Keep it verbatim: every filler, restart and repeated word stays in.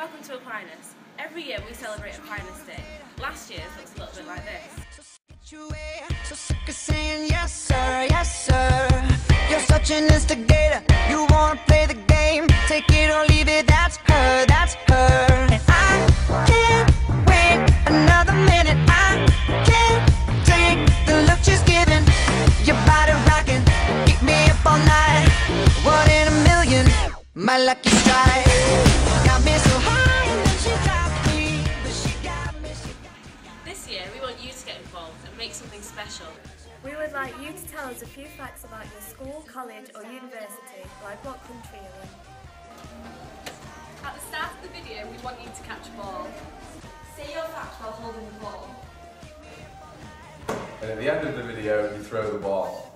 Welcome to Aquinas. Every year we celebrate Aquinas Day. Last year's looks a little bit like this. So sick of saying yes sir, yes sir. You're such an instigator. You want to play the game. Take it or leave it, that's her, that's her. And I can't wait another minute. I can't take the look she's giving. Your body rocking, keep me up all night. One in a million, my lucky strike. Got me so high and then she dropped me, but she got me, she got me. This year we want you to get involved and make something special. We would like you to tell us a few facts about your school, college or university, like what country you're in. At the start of the video, we want you to catch a ball. Say your fact while holding the ball. And at the end of the video, you throw the ball.